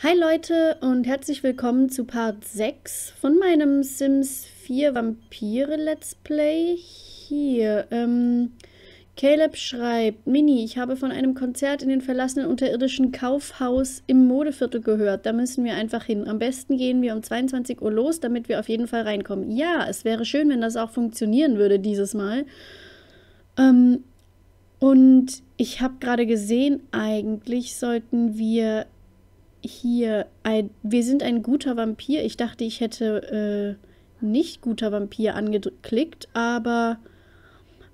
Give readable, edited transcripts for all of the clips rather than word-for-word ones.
Hi Leute und herzlich willkommen zu Part 6 von meinem Sims 4 Vampire Let's Play. Hier, Caleb schreibt, Mini, ich habe von einem Konzert in den verlassenen unterirdischen Kaufhaus im Modeviertel gehört. Da müssen wir einfach hin. Am besten gehen wir um 22 Uhr los, damit wir auf jeden Fall reinkommen. Ja, es wäre schön, wenn das auch funktionieren würde dieses Mal. Und ich habe gerade gesehen, eigentlich sollten wir... Hier, wir sind ein guter Vampir. Ich dachte, ich hätte nicht guter Vampir angeklickt, aber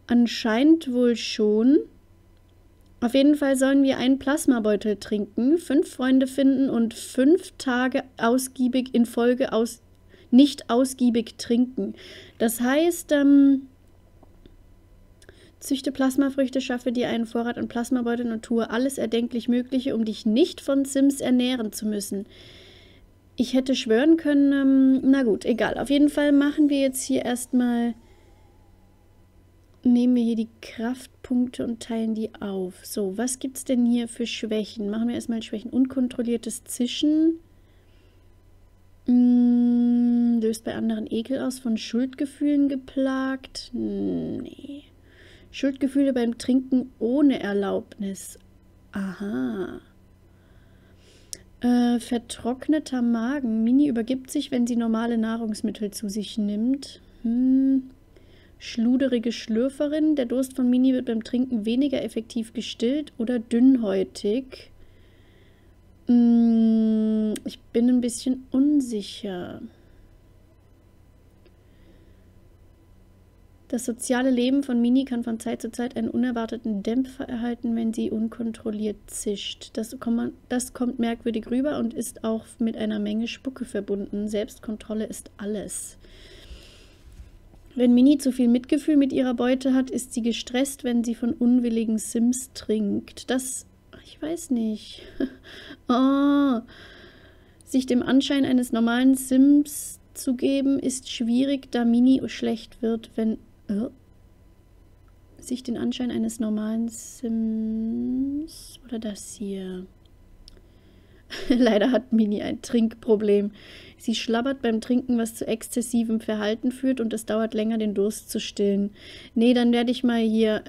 anscheinend wohl schon. Auf jeden Fall sollen wir einen Plasmabeutel trinken, 5 Freunde finden und 5 Tage ausgiebig in Folge nicht ausgiebig trinken. Das heißt, züchte Plasmafrüchte, schaffe dir einen Vorrat an Plasmabeuteln und tue alles erdenklich Mögliche, um dich nicht von Sims ernähren zu müssen. Ich hätte schwören können, na gut, egal. Auf jeden Fall machen wir jetzt hier erstmal, nehmen wir hier die Kraftpunkte und teilen die auf. So, was gibt es denn hier für Schwächen? Machen wir erstmal Schwächen. Unkontrolliertes Zischen. Löst bei anderen Ekel aus, von Schuldgefühlen geplagt. Nee. Schuldgefühle beim Trinken ohne Erlaubnis. Aha. Vertrockneter Magen. Mini übergibt sich, wenn sie normale Nahrungsmittel zu sich nimmt. Schluderige Schlürferin. Der Durst von Mini wird beim Trinken weniger effektiv gestillt oder dünnhäutig. Ich bin ein bisschen unsicher. Das soziale Leben von Mini kann von Zeit zu Zeit einen unerwarteten Dämpfer erhalten, wenn sie unkontrolliert zischt. Das kommt merkwürdig rüber und ist auch mit einer Menge Spucke verbunden. Selbstkontrolle ist alles. Wenn Mini zu viel Mitgefühl mit ihrer Beute hat, ist sie gestresst, wenn sie von unwilligen Sims trinkt. Das, ich weiß nicht. Oh. Sich dem Anschein eines normalen Sims zu geben, ist schwierig, da Mini schlecht wird, wenn... sich den Anschein eines normalen Sims... Oder das hier. Leider hat Mini ein Trinkproblem. Sie schlabbert beim Trinken, was zu exzessivem Verhalten führt und es dauert länger, den Durst zu stillen. Nee, dann werde ich mal hier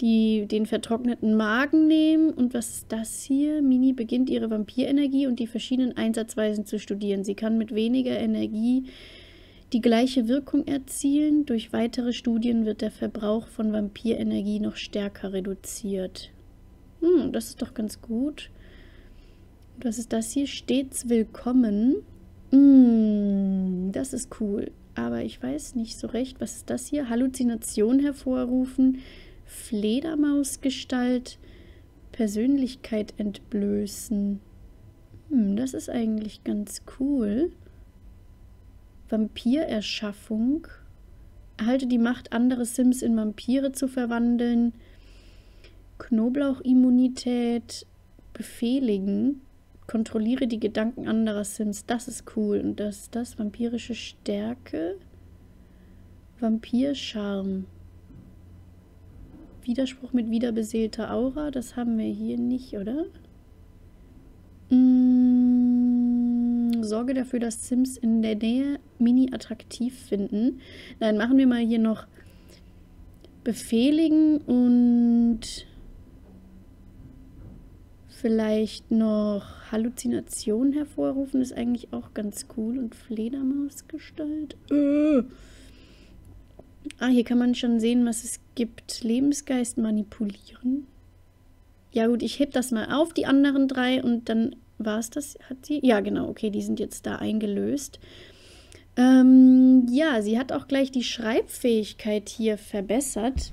den vertrockneten Magen nehmen. Und was ist das hier? Mini beginnt ihre Vampirenergie und die verschiedenen Einsatzweisen zu studieren. Sie kann mit weniger Energie... Die gleiche Wirkung erzielen. Durch weitere Studien wird der Verbrauch von Vampirenergie noch stärker reduziert. Das ist doch ganz gut. Und was ist das hier? Stets willkommen. Das ist cool. Aber ich weiß nicht so recht, was ist das hier? Halluzination hervorrufen, Fledermausgestalt, Persönlichkeit entblößen. Das ist eigentlich ganz cool. Vampirerschaffung. Erhalte die Macht, andere Sims in Vampire zu verwandeln. Knoblauchimmunität. Befehligen. Kontrolliere die Gedanken anderer Sims. Das ist cool. Und das ist das. Vampirische Stärke. Vampirscharm. Widerspruch mit wiederbeseelter Aura. Das haben wir hier nicht, oder? Sorge dafür, dass Sims in der Nähe Mini attraktiv finden. Dann machen wir mal hier noch befehligen und vielleicht noch Halluzination hervorrufen. Ist eigentlich auch ganz cool. Und Fledermausgestalt. Hier kann man schon sehen, was es gibt. Lebensgeist manipulieren. Ja gut, ich heb das mal auf, die anderen drei, und dann... War es das? Hat sie? Ja, genau. Okay, die sind jetzt da eingelöst. Ja, sie hat auch gleich die Schreibfähigkeit hier verbessert.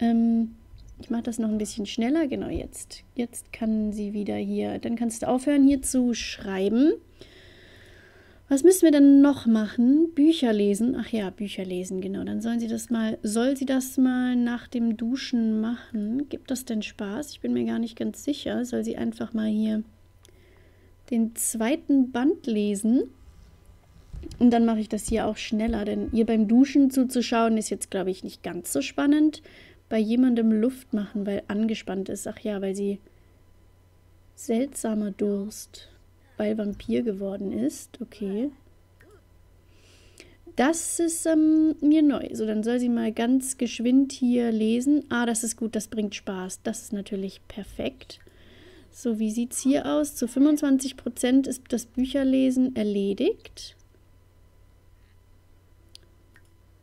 Ich mache das noch ein bisschen schneller. Genau, jetzt. Jetzt kann sie wieder hier... Dann kannst du aufhören, hier zu schreiben. Was müssen wir denn noch machen? Bücher lesen. Ach ja, Bücher lesen, genau. Dann sollen sie das mal... Soll sie das mal nach dem Duschen machen? Gibt das denn Spaß? Ich bin mir gar nicht ganz sicher. Soll sie einfach mal hier... den zweiten Band lesen. Und dann mache ich das hier auch schneller, denn ihr beim Duschen zuzuschauen ist jetzt, glaube ich, nicht ganz so spannend. Bei jemandem Luft machen, weil angespannt ist. Ach ja, weil sie Seltsamer Durst, weil Vampir geworden ist. Okay. Das ist mir neu. So, dann soll sie mal ganz geschwind hier lesen. Ah, das ist gut, das bringt Spaß. Das ist natürlich perfekt. So, wie sieht es hier aus? Zu 25% ist das Bücherlesen erledigt.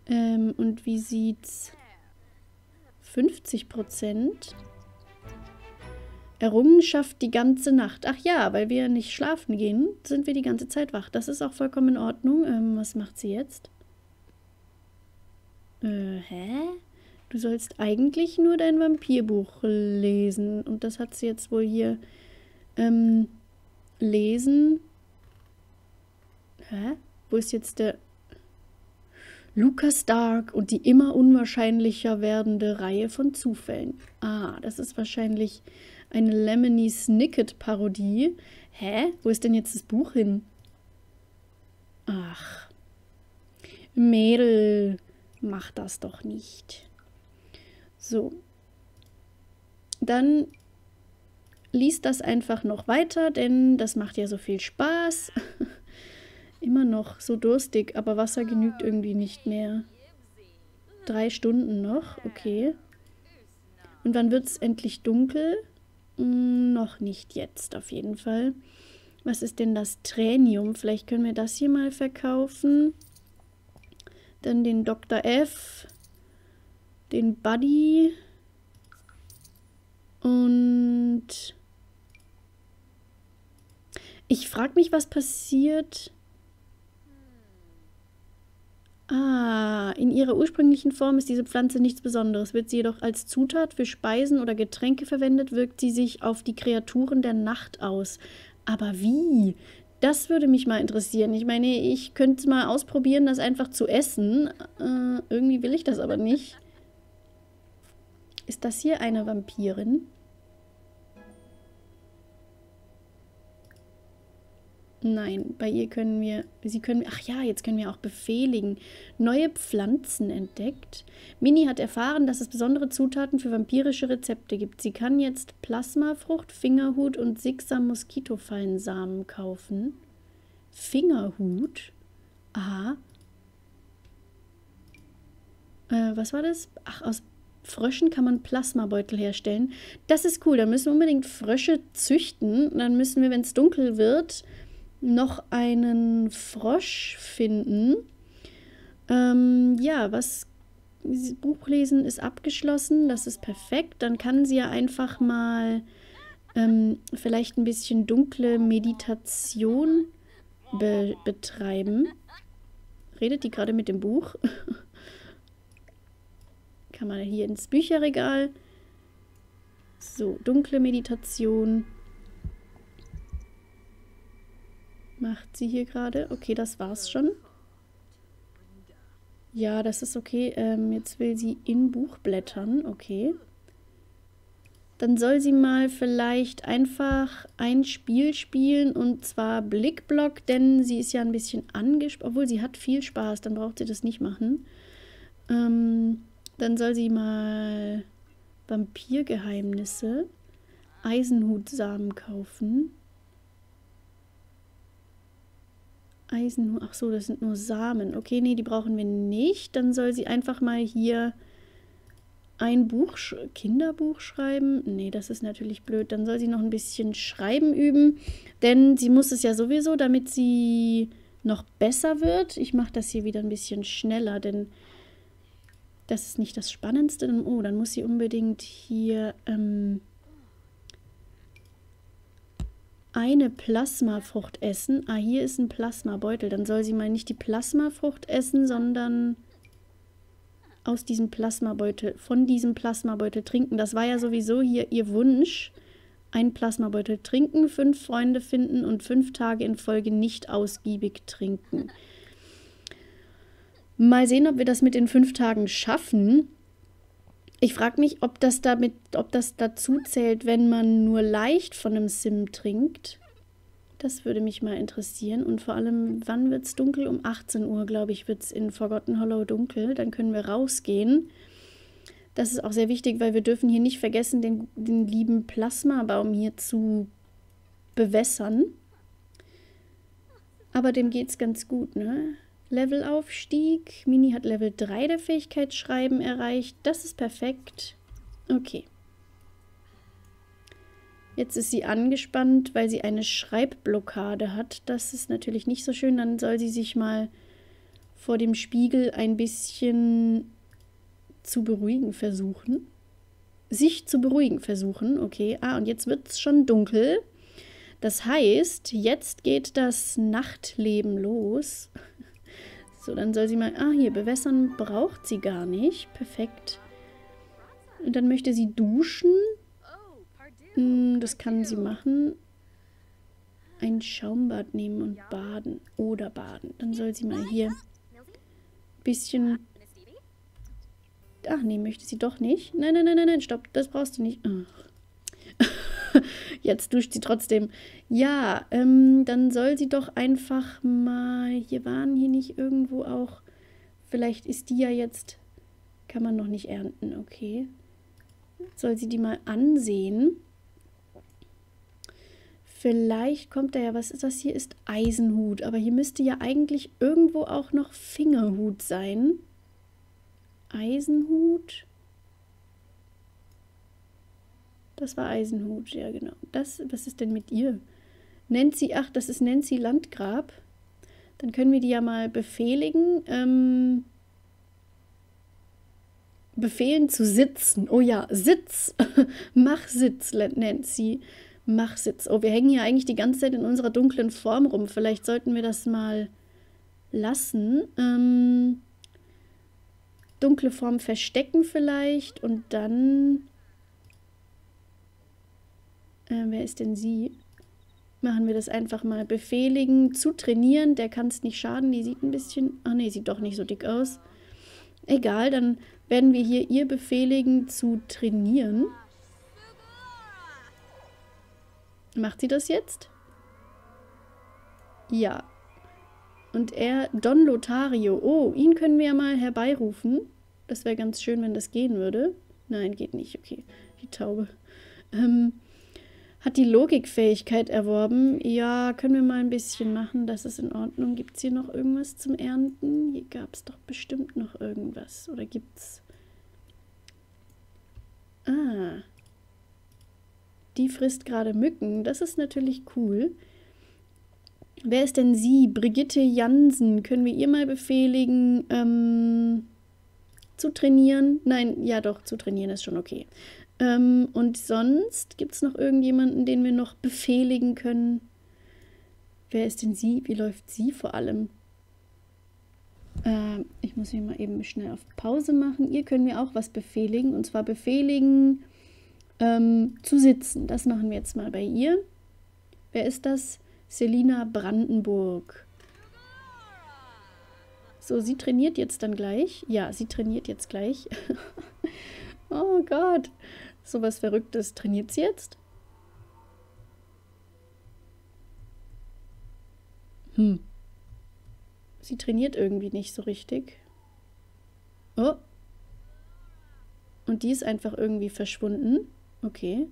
Und wie sieht's? 50%. Errungenschaft die ganze Nacht. Ach ja, weil wir nicht schlafen gehen, sind wir die ganze Zeit wach. Das ist auch vollkommen in Ordnung. Was macht sie jetzt? Du sollst eigentlich nur dein Vampirbuch lesen. Und das hat sie jetzt wohl hier lesen. Wo ist jetzt der... Lucas Dark und die immer unwahrscheinlicher werdende Reihe von Zufällen. Ah, das ist wahrscheinlich eine Lemony Snicket-Parodie. Wo ist denn jetzt das Buch hin? Ach. Mädel, mach das doch nicht. So. Dann lies das einfach noch weiter, denn das macht ja so viel Spaß. Immer noch so durstig, aber Wasser genügt irgendwie nicht mehr. 3 Stunden noch, okay. Und wann wird es endlich dunkel? Noch nicht jetzt auf jeden Fall. Was ist denn das Tränium? Vielleicht können wir das hier mal verkaufen. Dann den Dr. F. Den Buddy. Und ich frage mich, was passiert... Ah, in ihrer ursprünglichen Form ist diese Pflanze nichts Besonderes. Wird sie jedoch als Zutat für Speisen oder Getränke verwendet, wirkt sie sich auf die Kreaturen der Nacht aus. Aber wie? Das würde mich mal interessieren. Ich meine, ich könnte es mal ausprobieren, das einfach zu essen. Irgendwie will ich das aber nicht. Ist das hier eine Vampirin? Nein, bei ihr können wir, ach ja, jetzt können wir auch befehligen. Neue Pflanzen entdeckt. Minnie hat erfahren, dass es besondere Zutaten für vampirische Rezepte gibt. Sie kann jetzt Plasmafrucht, Fingerhut und Sigsam Moskitofallensamen kaufen. Fingerhut? Aha. Was war das? Ach, aus Fröschen kann man Plasmabeutel herstellen. Das ist cool, da müssen wir unbedingt Frösche züchten. Dann müssen wir, wenn es dunkel wird... noch einen Frosch finden. Ja, was... Buchlesen ist abgeschlossen, das ist perfekt. Dann kann sie ja einfach mal vielleicht ein bisschen dunkle Meditation betreiben. Redet die gerade mit dem Buch? Kann man hier ins Bücherregal. So, dunkle Meditation... Macht sie hier gerade? Okay, das war's schon. Ja, das ist okay. Jetzt will sie in Buch blättern. Okay. Dann soll sie mal vielleicht einfach ein Spiel spielen und zwar Blickblock, denn sie ist ja ein bisschen angespannt. Obwohl, sie hat viel Spaß, dann braucht sie das nicht machen. Dann soll sie mal Vampirgeheimnisse, Eisenhutsamen kaufen. Eisenhut, ach so, das sind nur Samen. Okay, nee, die brauchen wir nicht. Dann soll sie einfach mal hier ein Buch, Kinderbuch schreiben. Nee, das ist natürlich blöd. Dann soll sie noch ein bisschen Schreiben üben, denn sie muss es ja sowieso, damit sie noch besser wird. Ich mache das hier wieder ein bisschen schneller, denn das ist nicht das Spannendste. Oh, dann muss sie unbedingt hier eine Plasmafrucht essen. Ah, hier ist ein Plasmabeutel. Dann soll sie mal nicht die Plasmafrucht essen, sondern aus diesem Plasmabeutel, von diesem Plasmabeutel trinken. Das war ja sowieso hier ihr Wunsch. Ein Plasmabeutel trinken, 5 Freunde finden und 5 Tage in Folge nicht ausgiebig trinken. Mal sehen, ob wir das mit den 5 Tagen schaffen. Ich frage mich, ob das dazu zählt, wenn man nur leicht von einem Sim trinkt. Das würde mich mal interessieren. Und vor allem, wann wird es dunkel? Um 18 Uhr, glaube ich, wird es in Forgotten Hollow dunkel. Dann können wir rausgehen. Das ist auch sehr wichtig, weil wir dürfen hier nicht vergessen, den lieben Plasmabaum hier zu bewässern. Aber dem geht's ganz gut, ne? Levelaufstieg. Mini hat Level 3 der Fähigkeitsschreiben erreicht. Das ist perfekt. Okay. Jetzt ist sie angespannt, weil sie eine Schreibblockade hat. Das ist natürlich nicht so schön. Dann soll sie sich mal vor dem Spiegel ein bisschen zu beruhigen versuchen. Sich zu beruhigen versuchen. Okay, ah, und jetzt wird es schon dunkel. Das heißt, jetzt geht das Nachtleben los. So, dann soll sie mal... Ah, hier, bewässern braucht sie gar nicht. Perfekt. Und dann möchte sie duschen. Das kann sie machen. Ein Schaumbad nehmen und baden. Oder baden. Dann soll sie mal hier ein bisschen... Ach nee, möchte sie doch nicht. Nein, nein, nein, nein, nein, stopp. Das brauchst du nicht. Ach. Jetzt duscht sie trotzdem. Ja, dann soll sie doch einfach mal... Hier waren hier nicht irgendwo auch... Vielleicht ist die ja jetzt... Kann man noch nicht ernten, okay. Soll sie die mal ansehen? Vielleicht kommt da ja, was ist das hier? Ist Eisenhut. Aber hier müsste ja eigentlich irgendwo auch noch Fingerhut sein. Eisenhut. Das war Eisenhut, ja genau. Das, was ist denn mit ihr? Nancy, ach, das ist Nancy Landgrab. Dann können wir die ja mal befehligen. Befehlen zu sitzen. Oh ja, Sitz. Mach Sitz, Nancy. Mach Sitz. Oh, wir hängen hier eigentlich die ganze Zeit in unserer dunklen Form rum. Vielleicht sollten wir das mal lassen. Dunkle Form verstecken vielleicht. Und dann... wer ist denn sie? Machen wir das einfach mal. Befehligen zu trainieren. Der kann es nicht schaden. Die sieht ein bisschen... Ach nee, sieht doch nicht so dick aus. Egal, dann werden wir hier ihr befehligen zu trainieren. Macht sie das jetzt? Ja. Und er, Don Lothario. Oh, ihn können wir ja mal herbeirufen. Das wäre ganz schön, wenn das gehen würde. Nein, geht nicht. Okay, die Taube. Hat die Logikfähigkeit erworben. Ja, können wir mal ein bisschen machen. Das ist in Ordnung. Gibt es hier noch irgendwas zum Ernten? Hier gab es doch bestimmt noch irgendwas. Oder gibt's? Ah. Die frisst gerade Mücken. Das ist natürlich cool. Wer ist denn sie? Brigitte Jansen. Können wir ihr mal befehligen, zu trainieren? Nein, ja doch, zu trainieren ist schon okay. Und sonst gibt es noch irgendjemanden, den wir noch befehligen können? Wer ist denn sie? Wie läuft sie vor allem? Ich muss mich mal eben schnell auf Pause machen. Ihr können wir auch was befehligen. Und zwar befehligen, zu sitzen. Das machen wir jetzt mal bei ihr. Wer ist das? Selina Brandenburg. So, sie trainiert jetzt dann gleich. Ja, sie trainiert jetzt gleich. Oh Gott, so was Verrücktes. Trainiert sie jetzt? Sie trainiert irgendwie nicht so richtig. Oh. Und die ist einfach irgendwie verschwunden. Okay.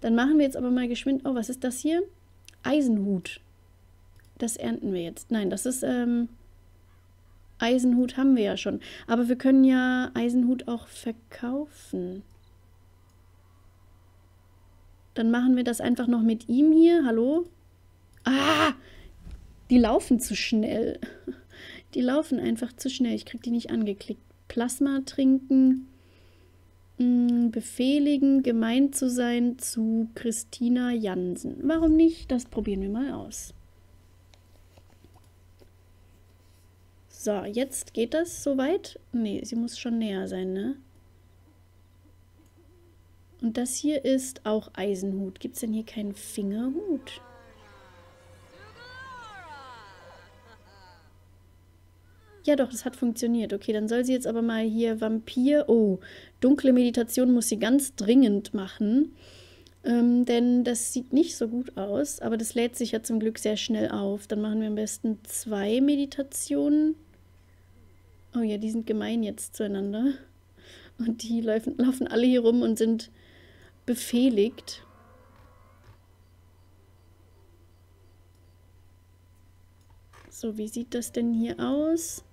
Dann machen wir jetzt aber mal geschwind... Oh, was ist das hier? Eisenhut. Das ernten wir jetzt. Nein, das ist... Eisenhut haben wir ja schon. Aber wir können ja Eisenhut auch verkaufen. Dann machen wir das einfach noch mit ihm hier. Hallo? Ah! Die laufen zu schnell. Die laufen einfach zu schnell. Ich kriege die nicht angeklickt. Plasma trinken. Befehligen, gemein zu sein zu Christina Jansen. Warum nicht? Das probieren wir mal aus. So, jetzt geht das soweit. Nee, sie muss schon näher sein, ne? Und das hier ist auch Eisenhut. Gibt es denn hier keinen Fingerhut? Ja doch, das hat funktioniert. Okay, dann soll sie jetzt aber mal hier Vampir... Oh, dunkle Meditation muss sie ganz dringend machen. Denn das sieht nicht so gut aus. Aber das lädt sich ja zum Glück sehr schnell auf. Dann machen wir am besten 2 Meditationen. Oh ja, die sind gemein jetzt zueinander. Und die laufen alle hier rum und sind befehligt. So, wie sieht das denn hier aus?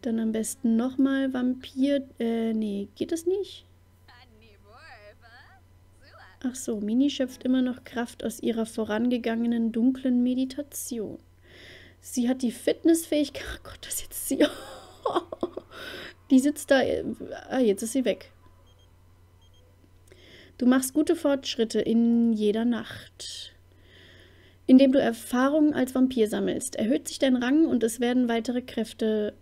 Dann am besten nochmal Vampir. Nee, geht das nicht? Ach so, Mini schöpft immer noch Kraft aus ihrer vorangegangenen dunklen Meditation. Sie hat die Fitnessfähigkeit. Oh Gott, das ist jetzt sie. Die sitzt da. Ah, jetzt ist sie weg. Du machst gute Fortschritte in jeder Nacht. Indem du Erfahrung als Vampir sammelst, erhöht sich dein Rang und es werden weitere Kräfte...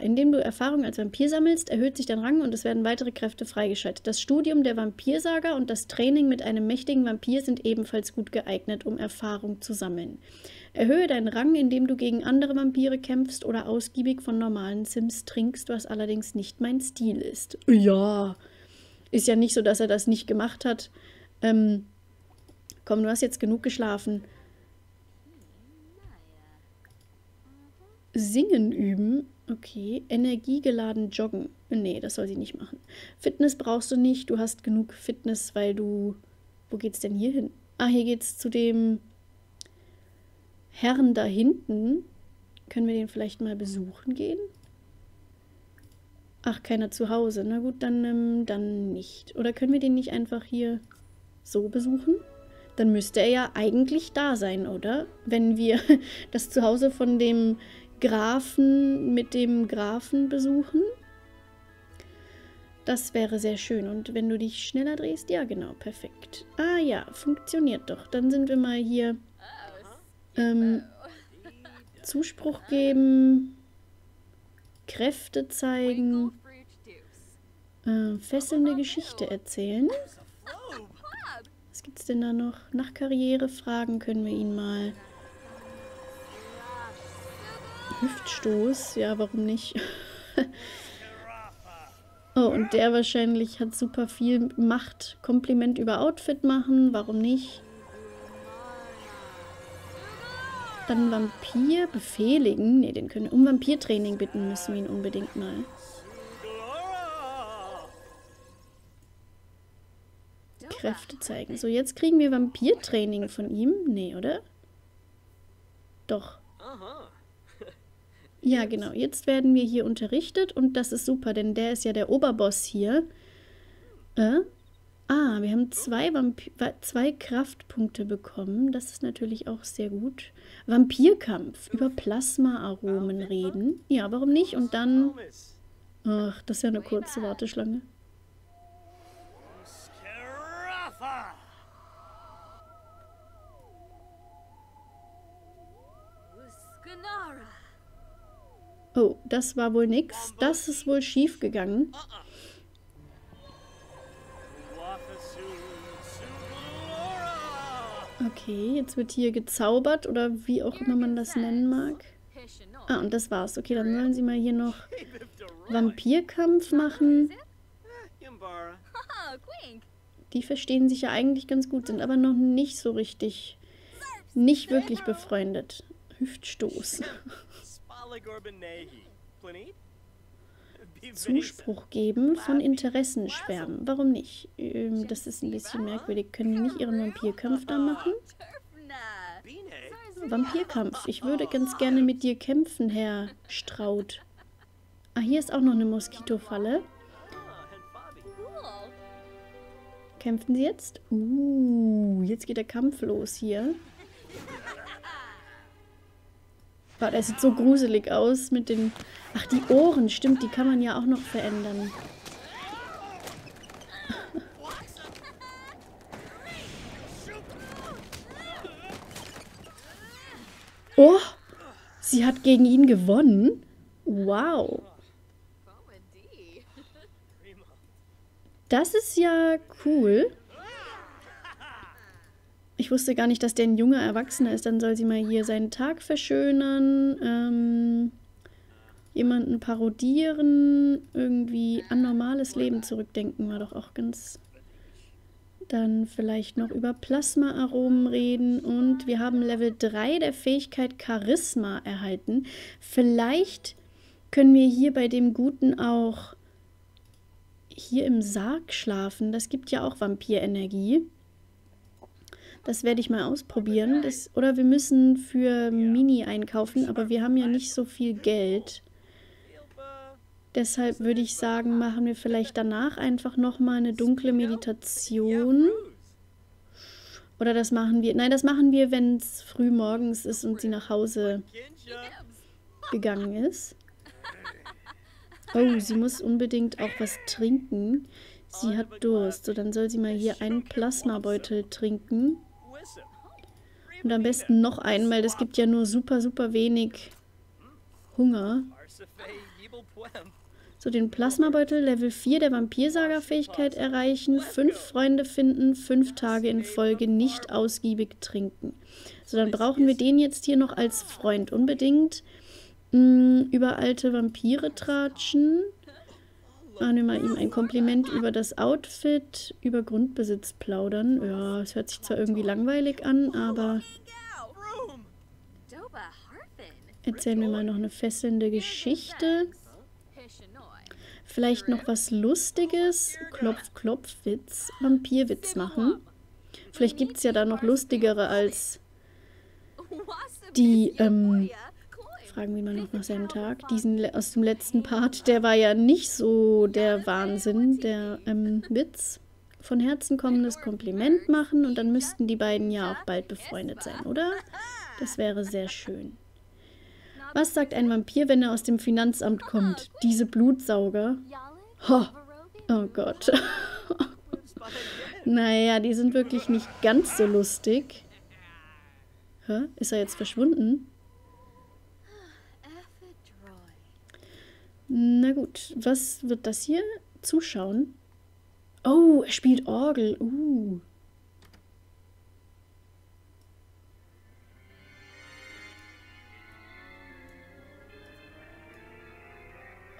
Indem du Erfahrung als Vampir sammelst, erhöht sich dein Rang und es werden weitere Kräfte freigeschaltet. Das Studium der Vampirsaga und das Training mit einem mächtigen Vampir sind ebenfalls gut geeignet, um Erfahrung zu sammeln. Erhöhe deinen Rang, indem du gegen andere Vampire kämpfst oder ausgiebig von normalen Sims trinkst, was allerdings nicht mein Stil ist. Ja, ist ja nicht so, dass er das nicht gemacht hat. Komm, du hast jetzt genug geschlafen. Singen üben. Okay, energiegeladen joggen. Nee, das soll sie nicht machen. Fitness brauchst du nicht, du hast genug Fitness, weil du... Wo geht's denn hier hin? Ah, hier geht's zu dem Herrn da hinten. Können wir den vielleicht mal besuchen gehen? Ach, keiner zu Hause. Na gut, dann nicht. Oder können wir den nicht einfach hier so besuchen? Dann müsste er ja eigentlich da sein, oder? Wenn wir das Zuhause von dem... Grafen mit dem Grafen besuchen. Das wäre sehr schön. Und wenn du dich schneller drehst, ja genau, perfekt. Ah ja, funktioniert doch. Dann sind wir mal hier. Zuspruch geben. Kräfte zeigen. Fesselnde Geschichte erzählen. Was gibt's denn da noch? Nach Karrierefragen können wir ihn mal... Hüftstoß, ja, warum nicht? Oh, und der wahrscheinlich hat super viel Macht. Kompliment über Outfit machen, warum nicht? Dann Vampir befehligen. Ne, den können wir um Vampirtraining bitten, müssen wir ihn unbedingt mal. Kräfte zeigen. So, jetzt kriegen wir Vampirtraining von ihm. Ne, oder? Doch. Ja, genau. Jetzt werden wir hier unterrichtet und das ist super, denn der ist ja der Oberboss hier. Wir haben zwei Kraftpunkte bekommen. Das ist natürlich auch sehr gut. Vampirkampf. Über Plasmaaromen reden. Ja, warum nicht? Und dann... Ach, das ist ja eine kurze Warteschlange. Oh, das war wohl nix. Das ist wohl schief gegangen. Okay, jetzt wird hier gezaubert oder wie auch immer man das nennen mag. Ah, und das war's. Okay, dann wollen sie mal hier noch Vampirkampf machen. Die verstehen sich ja eigentlich ganz gut, sind aber noch nicht so richtig, nicht wirklich befreundet. Hüftstoß. Zuspruch geben, von Interessen schwärmen. Warum nicht? Das ist ein bisschen merkwürdig. Können wir nicht ihren Vampirkampf da machen? Vampirkampf. Ich würde ganz gerne mit dir kämpfen, Herr Straut. Ah, hier ist auch noch eine Moskitofalle. Kämpfen sie jetzt? Jetzt geht der Kampf los hier. Gott, er sieht so gruselig aus mit den... Ach, die Ohren, stimmt, die kann man ja auch noch verändern. Oh, sie hat gegen ihn gewonnen. Wow. Das ist ja cool. Ich wusste gar nicht, dass der ein junger Erwachsener ist. Dann soll sie mal hier seinen Tag verschönern, jemanden parodieren, irgendwie an normales Leben zurückdenken, war doch auch ganz... Dann vielleicht noch über Plasmaaromen reden und wir haben Level 3 der Fähigkeit Charisma erhalten. Vielleicht können wir hier bei dem Guten auch hier im Sarg schlafen. Das gibt ja auch Vampirenergie. Das werde ich mal ausprobieren. Das, oder wir müssen für Mini einkaufen, aber wir haben ja nicht so viel Geld. Deshalb würde ich sagen, machen wir vielleicht danach einfach nochmal eine dunkle Meditation. Oder das machen wir... Nein, das machen wir, wenn es früh morgens ist und sie nach Hause gegangen ist. Oh, sie muss unbedingt auch was trinken. Sie hat Durst. So, dann soll sie mal hier einen Plasmabeutel trinken. Und am besten noch einen, weil das gibt ja nur super, super wenig Hunger. So, den Plasmabeutel, Level 4 der Vampirsaga-Fähigkeit erreichen, 5 Freunde finden, 5 Tage in Folge nicht ausgiebig trinken. So, dann brauchen wir den jetzt hier noch als Freund unbedingt. Über alte Vampire tratschen. Machen wir mal ihm ein Kompliment über das Outfit, über Grundbesitz plaudern. Ja, es hört sich zwar irgendwie langweilig an, aber... Erzählen wir mal noch eine fesselnde Geschichte. Vielleicht noch was Lustiges. Klopf, Klopf, Witz, Vampirwitz machen. Vielleicht gibt es ja da noch lustigere als die, fragen wir mal noch nach seinem Tag. Diesen aus dem letzten Part, der war ja nicht so der Wahnsinn, der Witz. Von Herzen kommendes Kompliment machen und dann müssten die beiden ja auch bald befreundet sein, oder? Das wäre sehr schön. Was sagt ein Vampir, wenn er aus dem Finanzamt kommt? Diese Blutsauger? Ho. Oh Gott. Naja, die sind wirklich nicht ganz so lustig. Hä? Ist er jetzt verschwunden? Na gut, was wird das hier? Zuschauen. Oh, er spielt Orgel.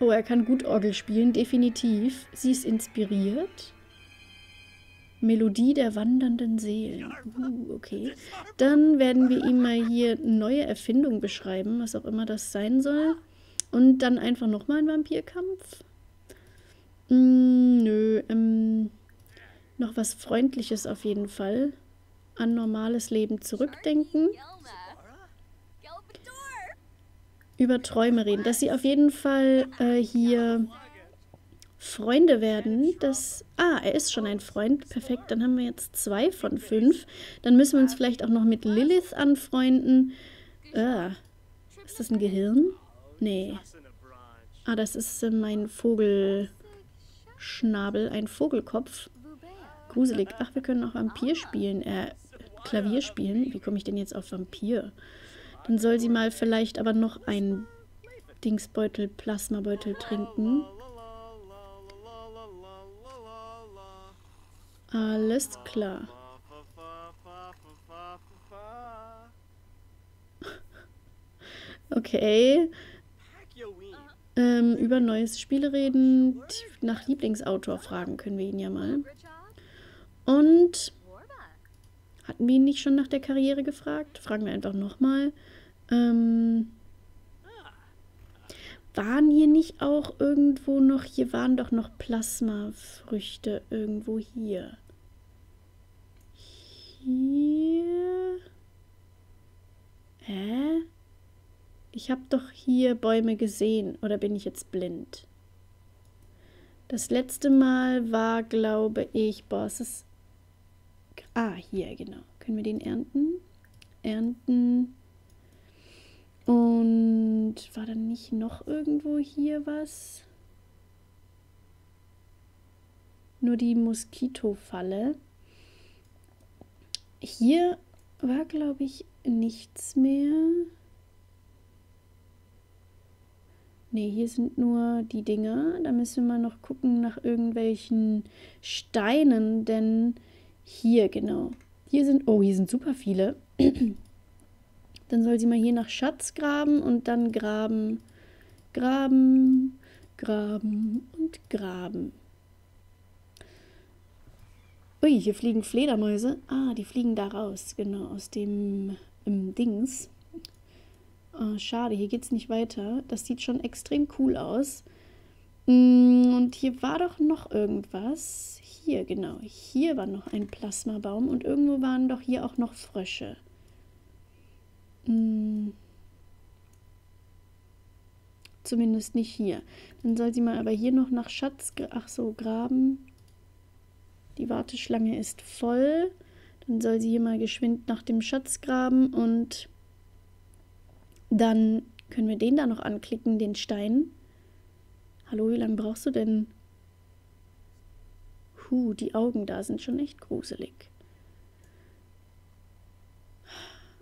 Oh, er kann gut Orgel spielen, definitiv. Sie ist inspiriert. Melodie der wandernden Seelen. Okay. Dann werden wir ihm mal hier neue Erfindung beschreiben, was auch immer das sein soll. Und dann einfach nochmal ein Vampirkampf. Noch was Freundliches auf jeden Fall. An normales Leben zurückdenken. Über Träume reden, dass sie auf jeden Fall hier Freunde werden. Das, er ist schon ein Freund, perfekt, dann haben wir jetzt 2 von 5. Dann müssen wir uns vielleicht auch noch mit Lilith anfreunden. Ist das ein Gehirn? Nee. Das ist mein Vogelschnabel, ein Vogelkopf. Gruselig. Ach, wir können auch Vampir spielen, Klavier spielen. Wie komme ich denn jetzt auf Vampir? Dann soll sie mal vielleicht aber noch einen Dingsbeutel, Plasmabeutel trinken. Alles klar. Okay. Über neues Spiele reden, nach Lieblingsautor fragen können wir ihn ja mal. Und... Hatten wir ihn nicht schon nach der Karriere gefragt? Fragen wir einfach nochmal. Waren hier nicht auch irgendwo noch... Hier waren doch noch Plasmafrüchte irgendwo hier. Hier? Hä? Ich habe doch hier Bäume gesehen. Oder bin ich jetzt blind? Das letzte Mal war, glaube ich... Boah, es ist... hier, genau. Können wir den ernten? Ernten. Und war dann nicht noch irgendwo hier was? Nur die Moskitofalle. Hier war, glaube ich, nichts mehr. Ne, hier sind nur die Dinger. Da müssen wir mal noch gucken nach irgendwelchen Steinen, denn... Hier, genau. Hier sind, hier sind super viele. Dann soll sie mal hier nach Schatz graben und dann graben, graben, graben und graben. Ui, hier fliegen Fledermäuse. Die fliegen da raus, genau, aus dem Dings. Schade, hier geht's nicht weiter. Das sieht schon extrem cool aus. Und hier war doch noch irgendwas. Hier. hier, genau, hier war noch ein Plasmabaum und irgendwo waren doch hier auch noch Frösche. Zumindest nicht hier. Dann soll sie mal aber hier noch nach Schatz, ach so, graben. Die Warteschlange ist voll. Dann soll sie hier mal geschwind nach dem Schatz graben und dann können wir den da noch anklicken, den Stein. Hallo, wie lange brauchst du denn? Die Augen da sind schon echt gruselig.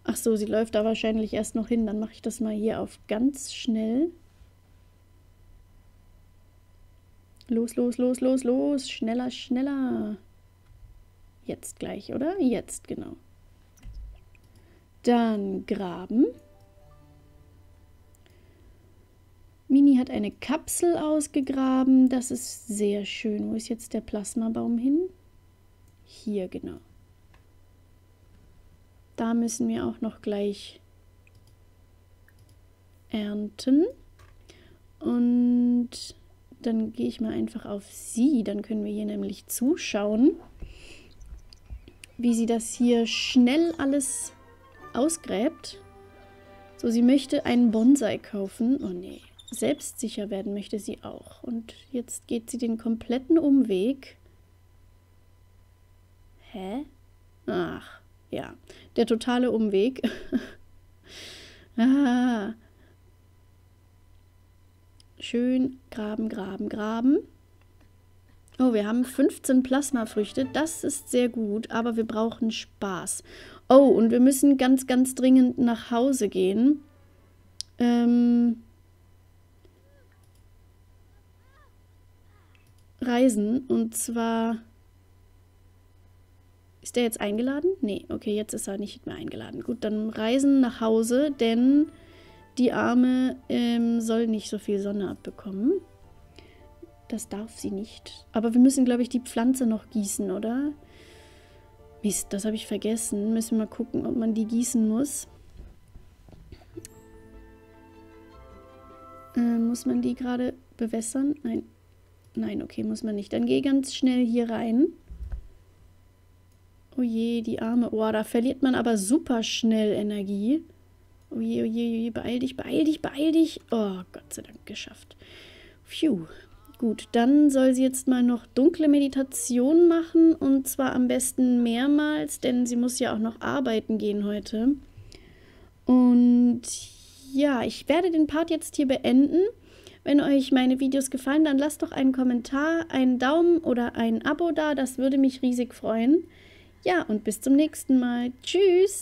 Ach so, sie läuft da wahrscheinlich erst noch hin. Dann mache ich das mal hier auf ganz schnell. Los, los, los, los, los. Schneller, schneller. Jetzt gleich, oder? Jetzt, genau. Dann graben. Mini hat eine Kapsel ausgegraben. Das ist sehr schön. Wo ist jetzt der Plasmabaum hin? Hier, genau. Da müssen wir auch noch gleich ernten. Und dann gehe ich mal einfach auf sie. Dann können wir hier nämlich zuschauen, wie sie das hier schnell alles ausgräbt. So, sie möchte einen Bonsai kaufen. Oh nee. Selbstsicher werden möchte sie auch. Und jetzt geht sie den kompletten Umweg. Hä? Ach, ja. Der totale Umweg. Ah. Schön graben, graben, graben. Oh, wir haben 15 Plasmafrüchte. Das ist sehr gut, aber wir brauchen Spaß. Oh, und wir müssen ganz, ganz dringend nach Hause gehen. Reisen, und zwar ist der jetzt eingeladen? Nee, okay, jetzt ist er nicht mehr eingeladen. Gut, dann reisen nach Hause, denn die Arme soll nicht so viel Sonne abbekommen. Das darf sie nicht. Aber wir müssen, glaube ich, die Pflanze noch gießen, oder? Mist, das habe ich vergessen. Müssen wir mal gucken, ob man die gießen muss. Muss man die gerade bewässern? Nein. Nein, okay, muss man nicht. Dann geh ganz schnell hier rein. Oh je, die Arme. Oh, da verliert man aber super schnell Energie. Oh je, oh je, oh je, beeil dich, beeil dich, beeil dich. Oh, Gott sei Dank, geschafft. Phew. Gut, dann soll sie jetzt mal noch dunkle Meditation machen. Und zwar am besten mehrmals, denn sie muss ja auch noch arbeiten gehen heute. Und ja, ich werde den Part jetzt hier beenden. Wenn euch meine Videos gefallen, dann lasst doch einen Kommentar, einen Daumen oder ein Abo da. Das würde mich riesig freuen. Ja, und bis zum nächsten Mal. Tschüss!